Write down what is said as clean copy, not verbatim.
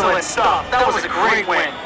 Excellent stuff. That was a great win.